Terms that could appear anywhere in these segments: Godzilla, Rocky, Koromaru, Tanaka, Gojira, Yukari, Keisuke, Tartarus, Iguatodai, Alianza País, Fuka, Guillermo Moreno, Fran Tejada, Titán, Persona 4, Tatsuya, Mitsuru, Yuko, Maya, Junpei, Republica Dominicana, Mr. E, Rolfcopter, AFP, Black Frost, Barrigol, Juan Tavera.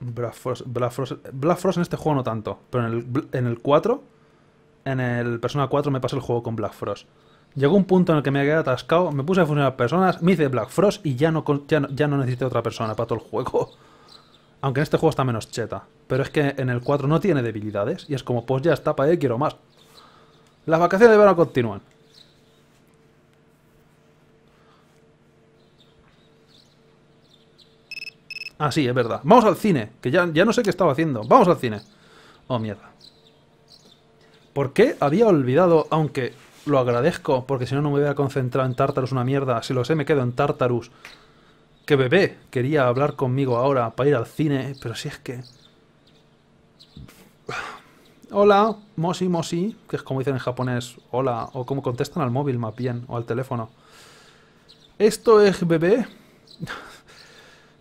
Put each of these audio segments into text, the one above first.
Black Frost en este juego no tanto, pero en el 4, en el Persona 4 me pasé el juego con Black Frost. Llegó un punto en el que me quedé atascado, me puse a fusionar personas, me hice Black Frost y ya no necesité otra persona para todo el juego. Aunque en este juego está menos cheta, pero es que en el 4 no tiene debilidades y es como, pues ya está, para ahí quiero más. Las vacaciones de verano continúan. Ah, sí, es verdad. Vamos al cine, que ya no sé qué estaba haciendo. Vamos al cine. Oh, mierda. ¿Por qué había olvidado, aunque lo agradezco, porque si no, no me hubiera concentrado en Tartarus una mierda? Si lo sé, me quedo en Tartarus. Que bebé quería hablar conmigo ahora para ir al cine, pero si es que... Hola, moshi moshi, que es como dicen en japonés, hola, o como contestan al móvil más bien, o al teléfono. ¿Esto es bebé?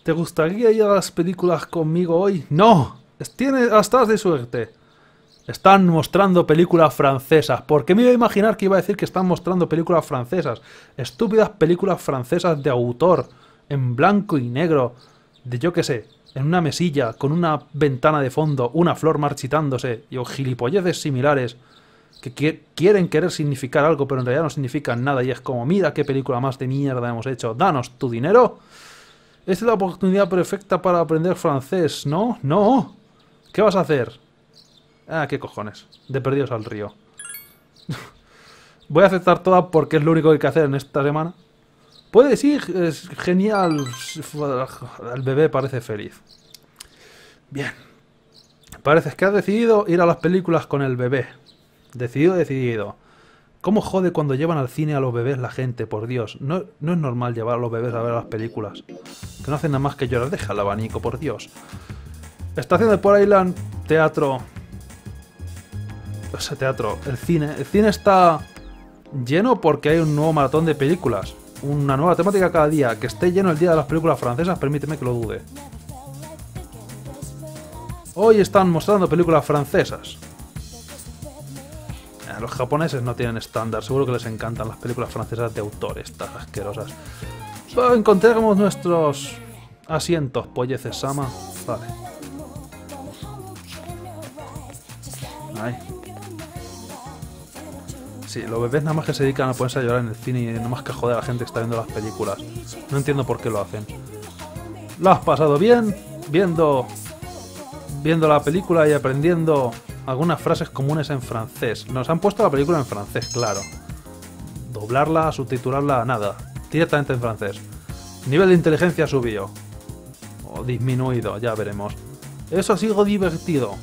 ¿Te gustaría ir a las películas conmigo hoy? ¡No! Estás de suerte. Están mostrando películas francesas. ¿Por qué me iba a imaginar que iba a decir que están mostrando películas francesas? Estúpidas películas francesas de autor, en blanco y negro, de yo qué sé, en una mesilla, con una ventana de fondo, una flor marchitándose, y gilipolleces similares que quieren querer significar algo, pero en realidad no significan nada, y es como, mira qué película más de mierda hemos hecho, danos tu dinero... Esta es la oportunidad perfecta para aprender francés, ¿no? ¡No! ¿Qué vas a hacer? Ah, qué cojones. De perdidos al río. Voy a aceptar toda porque es lo único que hay que hacer en esta semana. Puedes ir, es genial. El bebé parece feliz. Bien. Pareces que has decidido ir a las películas con el bebé. Decidido. ¿Cómo jode cuando llevan al cine a los bebés la gente? Por Dios, no es normal llevar a los bebés a ver las películas. Que no hacen nada más que llorar. Deja el abanico, por Dios. Estación de Port Island, teatro... O sea, teatro, el cine. El cine está lleno porque hay un nuevo maratón de películas. Una nueva temática cada día. Que esté lleno el día de las películas francesas, permíteme que lo dude. Hoy están mostrando películas francesas. Los japoneses no tienen estándar, seguro que les encantan las películas francesas de autor, estas asquerosas. Pero encontremos nuestros asientos, polleces-sama. Vale. Ahí. Sí, los bebés nada más que se dedican a ponerse a llorar en el cine y nada más que joder a la gente que está viendo las películas. No entiendo por qué lo hacen. ¿Lo has pasado bien? Viendo la película y aprendiendo... algunas frases comunes en francés. Nos han puesto la película en francés, claro. Doblarla, subtitularla, nada. Directamente en francés. Nivel de inteligencia subido. O disminuido, ya veremos. Eso ha sido divertido.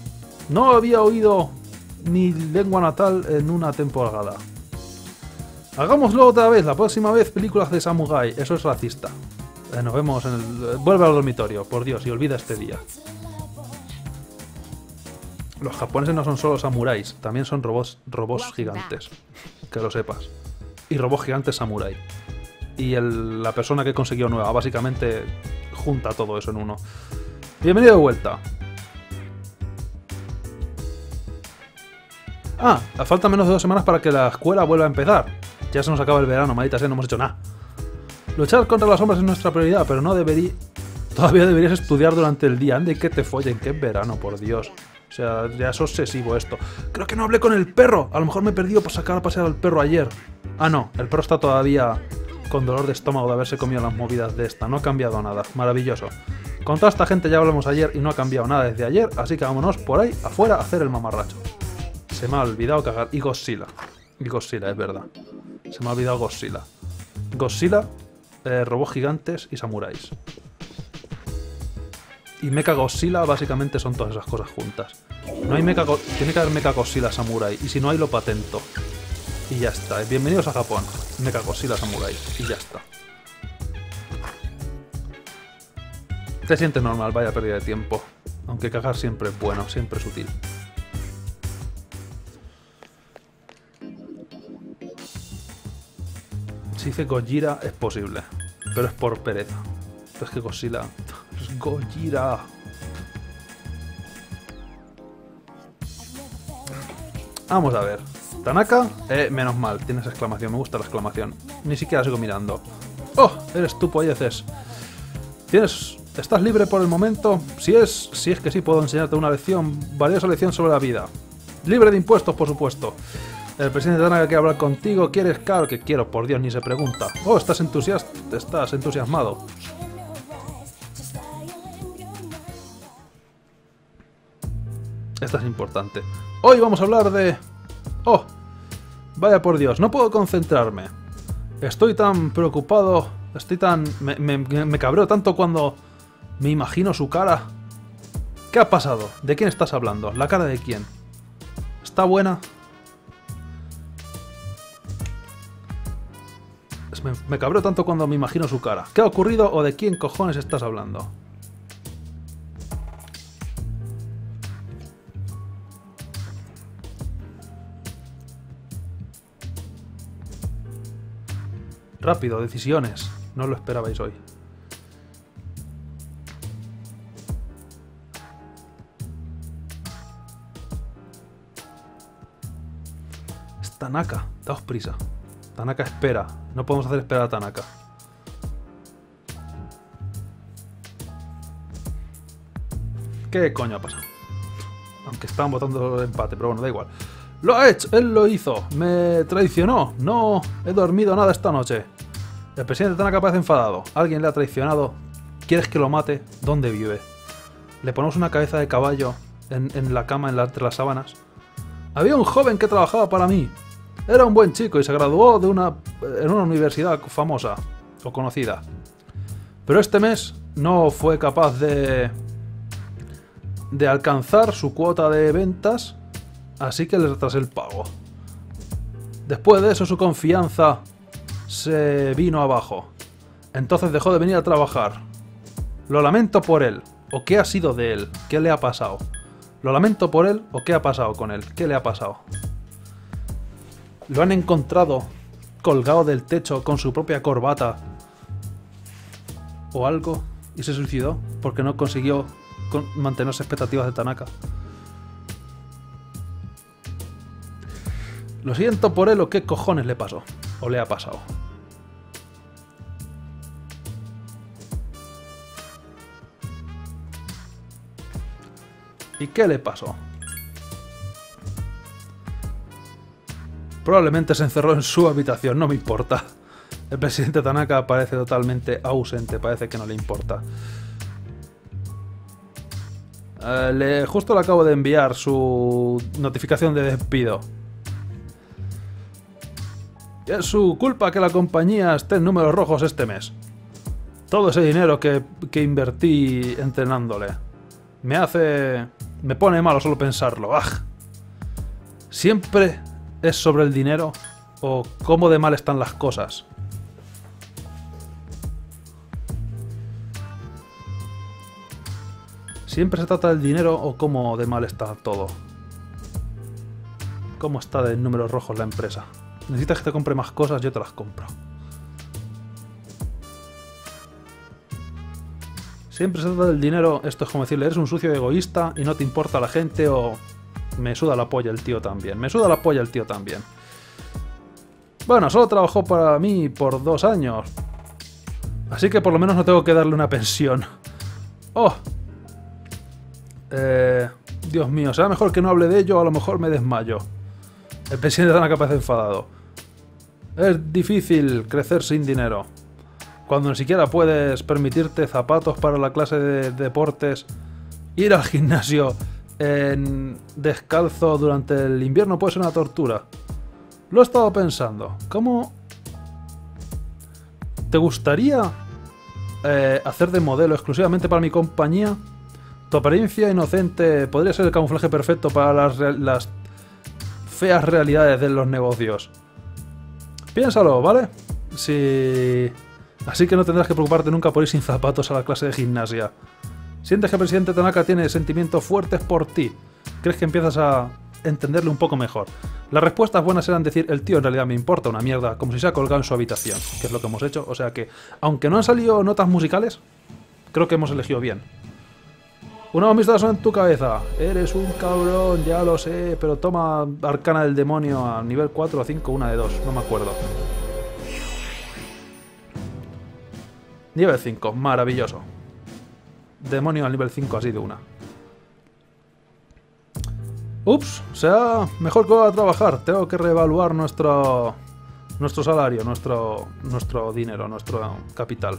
No había oído mi lengua natal en una temporada. Hagámoslo otra vez, la próxima vez películas de samurai. Eso es racista. Nos vemos en el... Vuelve al dormitorio, por Dios, y olvida este día. Los japoneses no son solo samuráis, también son robots gigantes, que lo sepas. Y robots gigantes samurái. Y la persona que consiguió nueva, básicamente, junta todo eso en uno. Bienvenido de vuelta. Ah, faltan menos de 2 semanas para que la escuela vuelva a empezar. Ya se nos acaba el verano, maldita sea, no hemos hecho nada. Luchar contra las sombras es nuestra prioridad, pero no debería... Todavía deberías estudiar durante el día, anda y que te follen, que es verano, por Dios. O sea, ya es obsesivo esto. Creo que no hablé con el perro. A lo mejor me he perdido por sacar a pasear al perro ayer. Ah, no. El perro está todavía con dolor de estómago de haberse comido las movidas de esta. No ha cambiado nada. Maravilloso. Con toda esta gente ya hablamos ayer y no ha cambiado nada desde ayer. Así que vámonos por ahí afuera a hacer el mamarracho. Se me ha olvidado cagar. Y Godzilla. Y Godzilla, es verdad. Se me ha olvidado Godzilla. Godzilla, robots gigantes y samuráis. Y Mecha Godzilla básicamente son todas esas cosas juntas. No hay Mecha Godzilla, tiene que haber Mecha Godzilla Samurai. Y si no hay, lo patento. Y ya está. Bienvenidos a Japón. Mecha Godzilla Samurai. Y ya está. Te sientes normal, vaya pérdida de tiempo. Aunque cagar siempre es bueno, siempre es útil. Si dice Gojira es posible. Pero es por pereza. Pero es que Godzilla... Gojira. Vamos a ver. Tanaka, menos mal, tienes exclamación, me gusta la exclamación. Ni siquiera sigo mirando. ¡Oh! Eres tú, polleces. Tienes Estás libre por el momento, si es que sí puedo enseñarte una lección, valiosa lección sobre la vida. Libre de impuestos, por supuesto. El presidente Tanaka quiere hablar contigo, ¿quieres? Claro que quiero, por Dios, ni se pregunta. Oh, estás entusiasmado. Esta es importante. Hoy vamos a hablar de... Oh, vaya por Dios, no puedo concentrarme. Estoy tan preocupado, estoy tan... Me cabreo tanto cuando me imagino su cara. ¿Qué ha pasado? ¿De quién estás hablando? ¿La cara de quién? ¿Está buena? Me cabreo tanto cuando me imagino su cara. ¿Qué ha ocurrido o de quién cojones estás hablando? Rápido, decisiones. No lo esperabais hoy. Es Tanaka, daos prisa. Tanaka espera. No podemos hacer esperar a Tanaka. ¿Qué coño ha pasado? Aunque estaban votando el empate, pero bueno, da igual. ¡Lo ha hecho! ¡Él lo hizo! ¡Me traicionó! ¡No he dormido nada esta noche! El presidente Tanaka parece enfadado. Alguien le ha traicionado. ¿Quieres que lo mate? ¿Dónde vive? Le ponemos una cabeza de caballo en la cama, entre las sábanas. Había un joven que trabajaba para mí. Era un buen chico y se graduó de en una universidad famosa o conocida. Pero este mes no fue capaz de alcanzar su cuota de ventas, así que le retrasé el pago. Después de eso su confianza se vino abajo. Entonces dejó de venir a trabajar. Lo lamento por él. ¿O qué ha sido de él? ¿Qué le ha pasado? Lo lamento por él. ¿O qué ha pasado con él? ¿Qué le ha pasado? Lo han encontrado colgado del techo con su propia corbata o algo y se suicidó porque no consiguió mantener las expectativas de Tanaka. Lo siento por él, o qué cojones le pasó o le ha pasado. ¿Y qué le pasó? Probablemente se encerró en su habitación, no me importa. El presidente Tanaka parece totalmente ausente, parece que no le importa. Justo le acabo de enviar su notificación de despido. Es su culpa que la compañía esté en números rojos este mes. Todo ese dinero que invertí entrenándole. Me pone malo solo pensarlo. ¡Ah! Siempre... ¿Es sobre el dinero o cómo de mal están las cosas? ¿Siempre se trata del dinero o cómo de mal está todo? ¿Cómo está de números rojos la empresa? ¿Necesitas que te compre más cosas? Yo te las compro. ¿Siempre se trata del dinero? Esto es como decirle, eres un sucio egoísta y no te importa la gente o... Me suda la polla el tío también. Me suda la polla el tío también. Bueno, solo trabajó para mí por 2 años. Así que por lo menos no tengo que darle una pensión. ¡Oh! Dios mío, será mejor que no hable de ello, a lo mejor me desmayo. El presidente de Tanaka parece enfadado. Es difícil crecer sin dinero. Cuando ni siquiera puedes permitirte zapatos para la clase de deportes, ir al gimnasio... descalzo durante el invierno puede ser una tortura. Lo he estado pensando. ¿Cómo te gustaría hacer de modelo exclusivamente para mi compañía? Tu apariencia inocente podría ser el camuflaje perfecto para las feas realidades de los negocios. Piénsalo, ¿vale? Sí. Así que no tendrás que preocuparte nunca por ir sin zapatos a la clase de gimnasia. Sientes que el presidente Tanaka tiene sentimientos fuertes por ti. ¿Crees que empiezas a entenderle un poco mejor? Las respuestas buenas eran decir, el tío en realidad me importa una mierda, como si se ha colgado en su habitación, que es lo que hemos hecho. O sea que, aunque no han salido notas musicales, creo que hemos elegido bien. Una amistad son en tu cabeza. Eres un cabrón, ya lo sé, pero toma arcana del demonio a nivel 4 o 5, una de dos, no me acuerdo. Nivel 5, maravilloso. demonio al nivel 5 así de una. Ups, sea mejor que va a trabajar. Tengo que reevaluar nuestro salario, nuestro dinero, nuestro capital.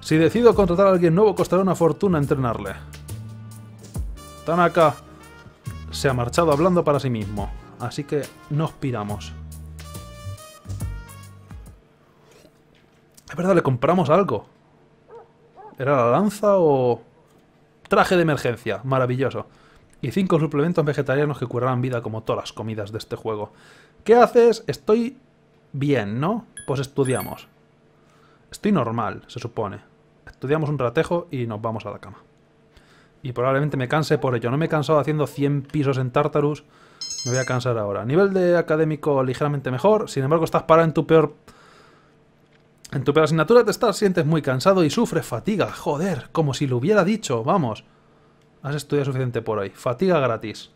Si decido contratar a alguien nuevo, costará una fortuna entrenarle. Tanaka se ha marchado hablando para sí mismo, así que nos piramos. Es verdad, le compramos algo. ¿Era la lanza o...? Traje de emergencia, maravilloso. Y 5 suplementos vegetarianos que curarán vida como todas las comidas de este juego. ¿Qué haces? Estoy bien, ¿no? Pues estudiamos. Estoy normal, se supone. Estudiamos un ratejo y nos vamos a la cama. Y probablemente me canse por ello. No me he cansado haciendo 100 pisos en Tartarus. Me voy a cansar ahora. Nivel de académico ligeramente mejor. Sin embargo, estás parado en tu peor... asignatura. Te sientes muy cansado y sufres fatiga. Joder, como si lo hubiera dicho. Vamos. Has estudiado suficiente por hoy. Fatiga gratis.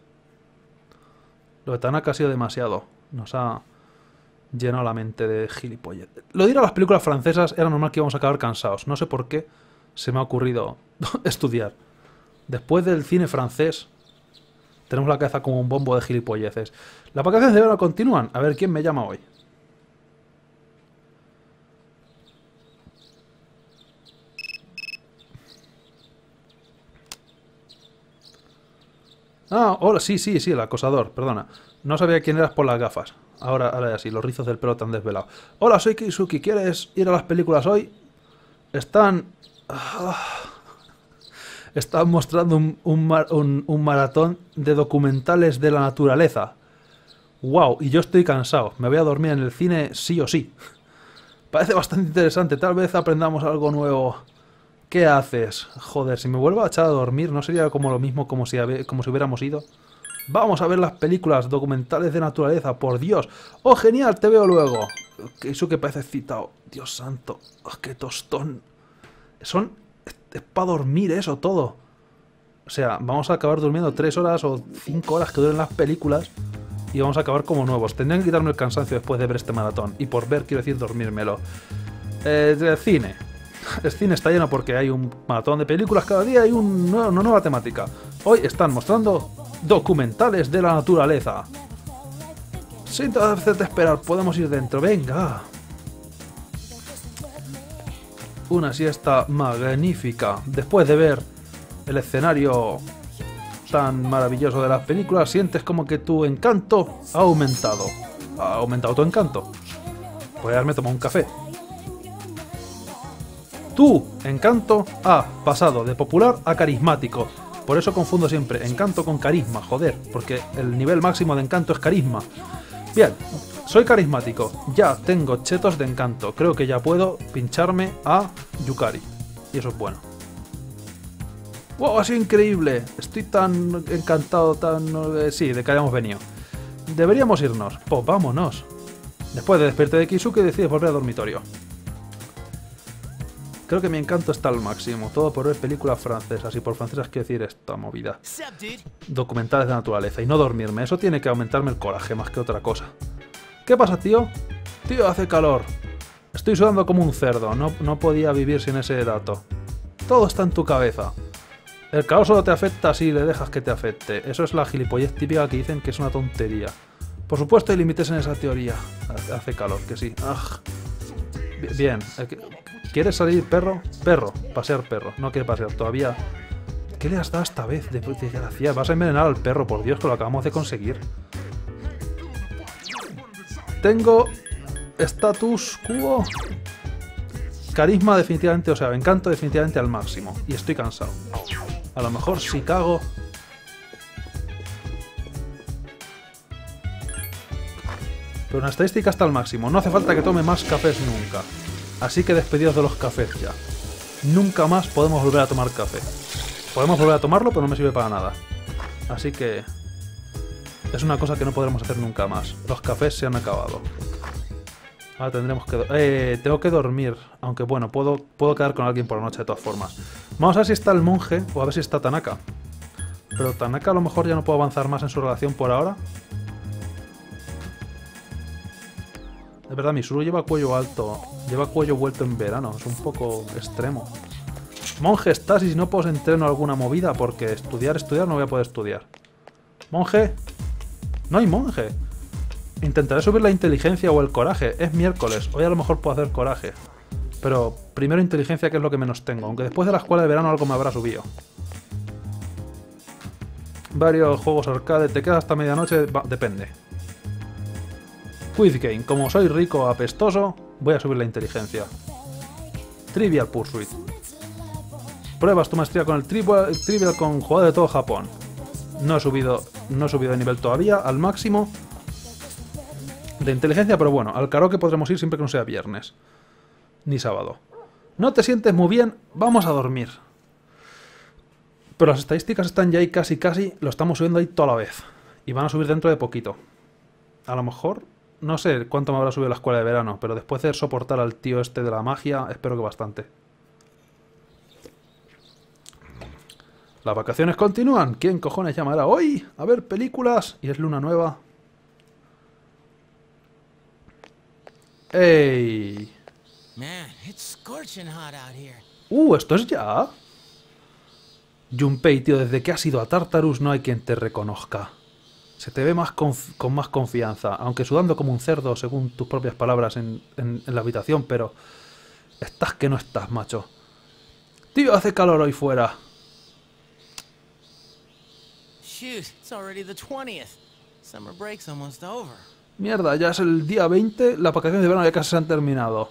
Lo de Tanaka ha sido demasiado. Nos ha llenado la mente de gilipollas. Lo de ir a las películas francesas era normal que íbamos a acabar cansados. No sé por qué se me ha ocurrido estudiar. Después del cine francés, tenemos la cabeza como un bombo de gilipolleces. Las vacaciones de verano continúan. A ver quién me llama hoy. Ah, hola, sí, el acosador, perdona. No sabía quién eras por las gafas. Ahora ya sí, los rizos del pelo tan desvelado. Hola, soy Keisuke, ¿quieres ir a las películas hoy? Están mostrando un maratón de documentales de la naturaleza. Wow, y yo estoy cansado. Me voy a dormir en el cine sí o sí. Parece bastante interesante, tal vez aprendamos algo nuevo. ¿Qué haces? Joder, si me vuelvo a echar a dormir, ¿no sería como lo mismo como si hubiéramos ido? Vamos a ver las películas, documentales de naturaleza, por Dios. ¡Oh, genial! Te veo luego. Keisuke parece excitado. Dios santo. Oh, ¡qué tostón! Es para dormir eso todo. O sea, vamos a acabar durmiendo 3 horas o 5 horas que duren las películas y vamos a acabar como nuevos. Tendrían que quitarme el cansancio después de ver este maratón. Y por ver, quiero decir, dormírmelo. De cine. El cine está lleno porque hay un maratón de películas cada día y una nueva temática. Hoy están mostrando documentales de la naturaleza. Sin hacerte esperar, podemos ir dentro. Venga. Una siesta magnífica. Después de ver el escenario tan maravilloso de las películas, sientes como que tu encanto ha aumentado. ¿Ha aumentado tu encanto? Voy a darme a tomar un café. Tu encanto ha pasado de popular a carismático. Por eso confundo siempre encanto con carisma, joder, porque el nivel máximo de encanto es carisma. Bien, soy carismático. Ya tengo chetos de encanto. Creo que ya puedo pincharme a Yukari. Y eso es bueno. ¡Wow! Ha sido increíble. Estoy tan encantado, sí, de que hayamos venido. Deberíamos irnos. Pues vámonos. Después de despertar de Keisuke, decides volver al dormitorio. Creo que mi encanto está al máximo. Todo por ver películas francesas. Y por francesas quiero decir esta movida. Documentales de naturaleza. Y no dormirme. Eso tiene que aumentarme el coraje más que otra cosa. ¿Qué pasa, tío? Tío, hace calor. Estoy sudando como un cerdo. No podía vivir sin ese dato. Todo está en tu cabeza. El calor solo te afecta si le dejas que te afecte. Eso es la gilipollez típica que dicen que es una tontería. Por supuesto hay límites en esa teoría. Hace calor, que sí. Aj. Bien. ¿Quieres salir, perro? Perro. Pasear, perro. No quiere pasear todavía. ¿Qué le has dado esta vez? Desgraciada. Vas a envenenar al perro, por Dios, que lo acabamos de conseguir. Tengo status quo. Carisma definitivamente, o sea, encanto definitivamente al máximo. Y estoy cansado. A lo mejor si cago... Pero una estadística está al máximo. No hace falta que tome más cafés nunca. Así que despedidos de los cafés ya. Nunca más podemos volver a tomar café. Podemos volver a tomarlo, pero no me sirve para nada. Así que... es una cosa que no podremos hacer nunca más. Los cafés se han acabado. Ahora tendremos que... tengo que dormir. Aunque bueno, puedo quedar con alguien por la noche de todas formas. Vamos a ver si está el monje o a ver si está Tanaka. Pero Tanaka a lo mejor ya no puedo avanzar más en su relación por ahora. Es verdad, Mitsuru lleva cuello alto. Lleva cuello vuelto en verano. Es un poco extremo. Monje, estás y si no, pues entreno alguna movida, porque estudiar no voy a poder estudiar. Monje. No hay monje. Intentaré subir la inteligencia o el coraje. Es miércoles, hoy a lo mejor puedo hacer coraje. Pero primero inteligencia, que es lo que menos tengo. Aunque después de la escuela de verano algo me habrá subido. Varios juegos arcade. ¿Te quedas hasta medianoche? Va, depende. Quiz Game. Como soy rico apestoso, voy a subir la inteligencia. Trivial Pursuit. Pruebas tu maestría con el Trivial con jugadores de todo Japón. No he subido de nivel todavía al máximo de inteligencia, pero bueno, al karaoke podremos ir siempre que no sea viernes ni sábado. No te sientes muy bien, vamos a dormir. Pero las estadísticas están ya ahí casi, lo estamos subiendo ahí toda la vez. Y van a subir dentro de poquito. A lo mejor, no sé cuánto me habrá subido la escuela de verano, pero después de soportar al tío este de la magia, espero que bastante. Las vacaciones continúan. ¿Quién cojones llamará hoy a ver películas? Y es luna nueva. ¡Ey! ¿Esto es ya? Junpei, tío, desde que has ido a Tartarus no hay quien te reconozca. Se te ve más con más confianza, aunque sudando como un cerdo, según tus propias palabras, en la habitación, pero... Estás que no estás, macho. Tío, hace calor hoy fuera. Mierda, ya es el día 20, las vacaciones de verano ya casi se han terminado.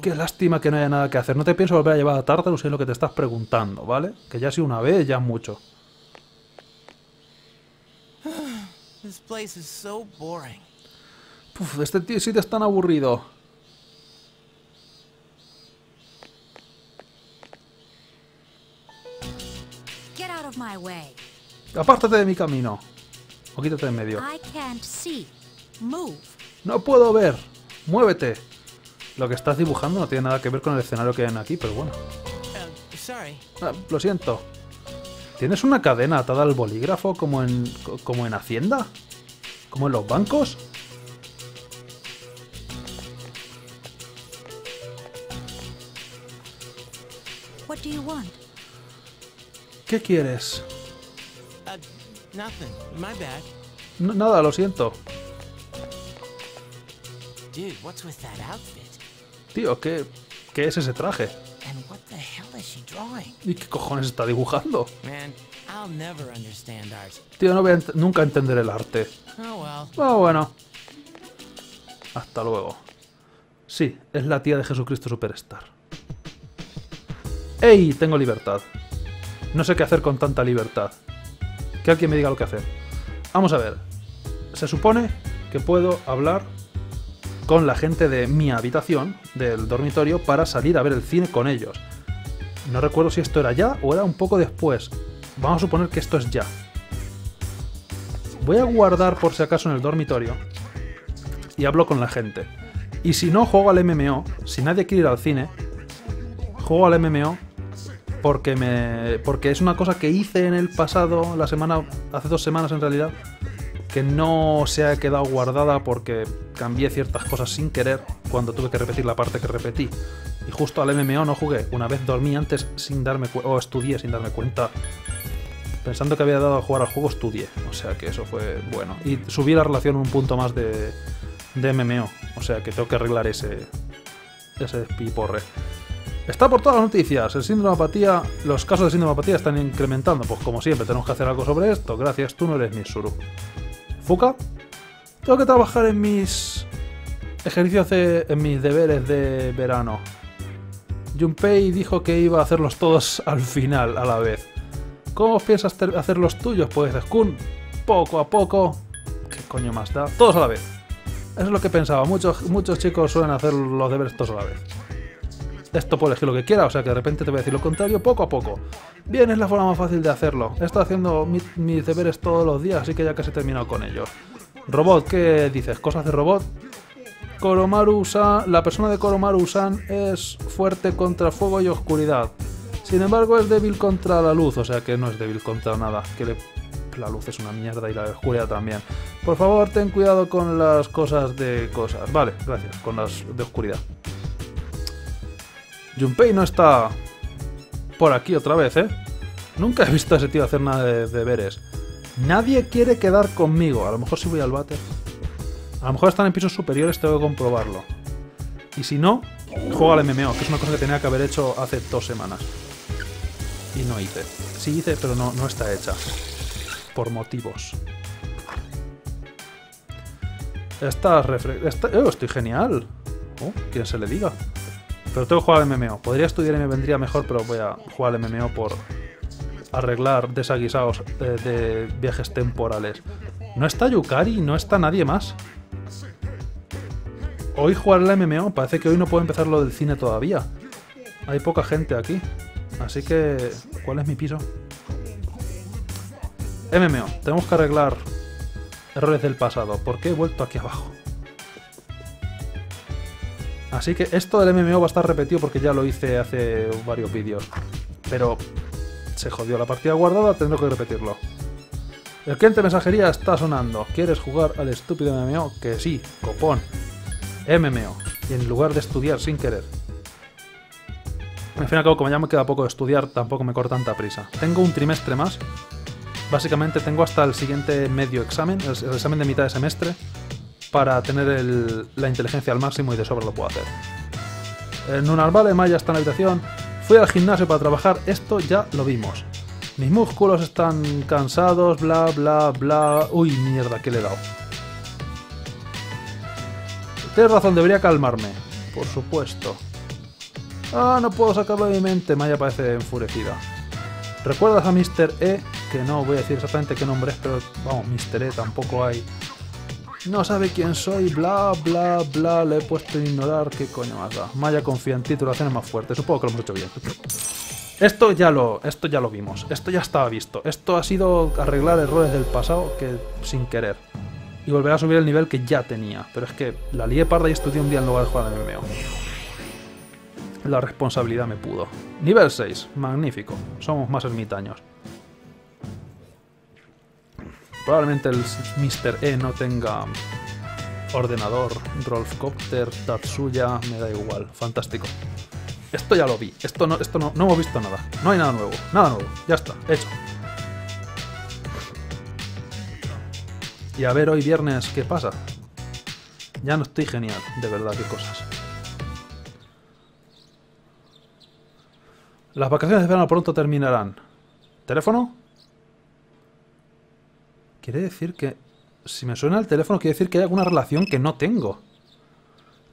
Qué lástima que no haya nada que hacer. No te pienso volver a llevar a Tartarus, si es lo que te estás preguntando, ¿vale? Que ya ha sido una vez, ya es mucho. Puf, este sitio es tan aburrido. Apártate de mi camino. O quítate de en medio. No puedo ver. Muévete. Lo que estás dibujando no tiene nada que ver con el escenario que hay aquí, pero bueno. Lo siento. ¿Tienes una cadena atada al bolígrafo como en Hacienda? ¿Como en los bancos? ¿Qué quieres? Nada, lo siento. Tío, ¿qué es ese traje? ¿Y qué cojones está dibujando? Tío, nunca entenderé el arte. Ah, bueno. Hasta luego. Sí, es la tía de Jesucristo Superstar. ¡Ey! Tengo libertad. No sé qué hacer con tanta libertad. Que alguien me diga lo que hacer. Vamos a ver. Se supone que puedo hablar con la gente de mi habitación, del dormitorio, para salir a ver el cine con ellos. No recuerdo si esto era ya o era un poco después. Vamos a suponer que esto es ya. Voy a guardar por si acaso en el dormitorio y hablo con la gente. Y si no, juego al MMO. Si nadie quiere ir al cine, juego al MMO. Porque es una cosa que hice en el pasado, hace 2 semanas en realidad, que no se ha quedado guardada porque cambié ciertas cosas sin querer cuando tuve que repetir la parte que repetí. Y justo al MMO no jugué. Una vez dormí antes sin darme cuenta, o estudié sin darme cuenta. Pensando que había dado a jugar al juego, estudié. O sea que eso fue bueno. Y subí la relación un punto más de MMO. O sea que tengo que arreglar ese despiporre. Está por todas las noticias. El síndrome de apatía, los casos de síndrome de apatía están incrementando. Pues como siempre, tenemos que hacer algo sobre esto. Gracias, tú no eres Mitsuru. Fuka, tengo que trabajar en mis ejercicios, en mis deberes de verano. Junpei dijo que iba a hacerlos todos al final, a la vez. ¿Cómo piensas hacer los tuyos? Pues, Skun, poco a poco. ¿Qué coño más da? Todos a la vez. Eso es lo que pensaba. Muchos chicos suelen hacer los deberes todos a la vez. Esto puedo elegir lo que quiera, o sea que de repente te voy a decir lo contrario poco a poco. Bien, es la forma más fácil de hacerlo. He estado haciendo mis deberes todos los días, así que ya casi he terminado con ellos. Robot, ¿qué dices? ¿Cosas de robot? La persona de Koromaru-san es fuerte contra fuego y oscuridad. Sin embargo, es débil contra la luz, o sea que no es débil contra nada. La luz es una mierda y la oscuridad también. Por favor, ten cuidado con las cosas de cosas. Vale, gracias, con las de oscuridad. Junpei no está por aquí otra vez, ¿eh? Nunca he visto a ese tío hacer nada de deberes. Nadie quiere quedar conmigo. A lo mejor si voy al váter. A lo mejor están en pisos superiores, tengo que comprobarlo. Y si no, juego al MMO, que es una cosa que tenía que haber hecho hace 2 semanas. Y no hice. Sí hice, pero no está hecha. Por motivos. ¡Oh, estoy genial! Oh, quien se le diga. Pero tengo que jugar al MMO. Podría estudiar y me vendría mejor, pero voy a jugar al MMO por arreglar desaguisados de viajes temporales. ¿No está Yukari? ¿No está nadie más? Hoy jugar al MMO. Parece que hoy no puedo empezar lo del cine todavía. Hay poca gente aquí. Así que... ¿cuál es mi piso? MMO. Tenemos que arreglar errores del pasado. ¿Por qué he vuelto aquí abajo? Así que esto del MMO va a estar repetido porque ya lo hice hace varios vídeos. Pero se jodió la partida guardada, tendré que repetirlo. El cliente de mensajería está sonando. ¿Quieres jugar al estúpido MMO? Que sí, copón. MMO. Y en lugar de estudiar sin querer. Al fin y al cabo, como ya me queda poco de estudiar, tampoco me corre tanta prisa. Tengo un trimestre más. Básicamente tengo hasta el siguiente medio examen, el examen de mitad de semestre, para tener la inteligencia al máximo y de sobra lo puedo hacer. En un albale, Maya está en la habitación. Fui al gimnasio para trabajar, esto ya lo vimos. Mis músculos están cansados, bla bla bla... Uy, mierda, ¿qué le he dado? Tienes razón, debería calmarme. Por supuesto. Ah, no puedo sacarlo de mi mente. Maya parece enfurecida. ¿Recuerdas a Mr. E? Que no voy a decir exactamente qué nombre es, pero vamos, Mr. E tampoco hay. No sabe quién soy, bla bla bla, le he puesto en ignorar, qué coño más da. Maya confía en ti, tú lo haces más fuerte, supongo que lo hemos hecho bien. Esto ya lo vimos, esto ya estaba visto, esto ha sido arreglar errores del pasado que sin querer. Y volver a subir el nivel que ya tenía, pero es que la lié parda y estudié un día en lugar de jugar al MMO. La responsabilidad me pudo. Nivel 6, magnífico, somos más ermitaños. Probablemente el Mr. E no tenga ordenador, Rolfcopter, Tatsuya, me da igual, fantástico. Esto ya lo vi, esto no hemos visto nada, no hay nada nuevo, ya está, hecho. Y a ver hoy viernes qué pasa. Ya no estoy genial, de verdad, qué cosas. Las vacaciones de verano pronto terminarán. ¿Teléfono? Quiere decir que... si me suena el teléfono, quiere decir que hay alguna relación que no tengo.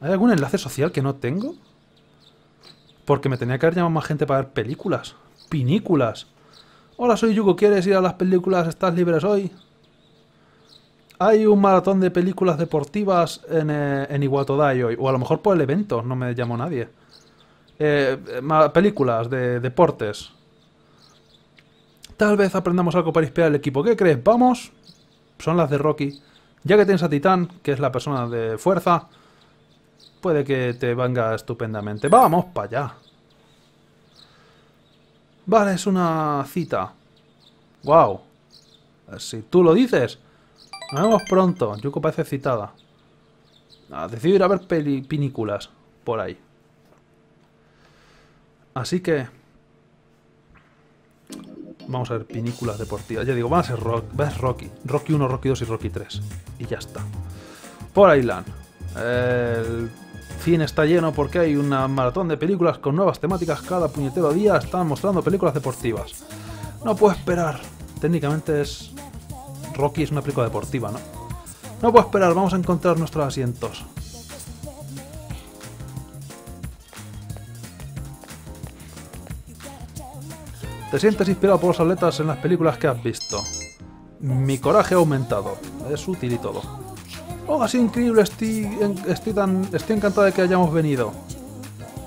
¿Hay algún enlace social que no tengo? Porque me tenía que haber llamado más gente para ver películas. ¡Pinículas! Hola, soy Yuko. ¿Quieres ir a las películas? ¿Estás libre hoy? Hay un maratón de películas deportivas en Iguatodai hoy. O a lo mejor por el evento. No me llamó nadie. Películas de deportes. Tal vez aprendamos algo para inspirar al equipo. ¿Qué crees? ¿Vamos? Son las de Rocky. Ya que tienes a Titán, que es la persona de fuerza, puede que te venga estupendamente. ¡Vamos para allá! Vale, es una cita. ¡Wow! Si tú lo dices. Nos vemos pronto. Yuko parece citada. Decido ir a ver películas por ahí. Así que... vamos a ver películas deportivas. Ya digo, va a ser Rocky. Rocky 1, Rocky 2 y Rocky 3. Y ya está. Por Island. El cine está lleno porque hay una maratón de películas con nuevas temáticas cada puñetero día. Están mostrando películas deportivas. No puedo esperar. Técnicamente es... Rocky es una película deportiva, ¿no? No puedo esperar. Vamos a encontrar nuestros asientos. ¿Te sientes inspirado por los atletas en las películas que has visto? Mi coraje ha aumentado. Es útil y todo. ¡Oh, es increíble! Estoy encantado de que hayamos venido.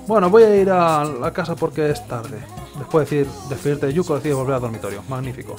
Bueno, voy a ir a la casa porque es tarde. Después de despedirte de Yuko, decides volver al dormitorio. Magnífico.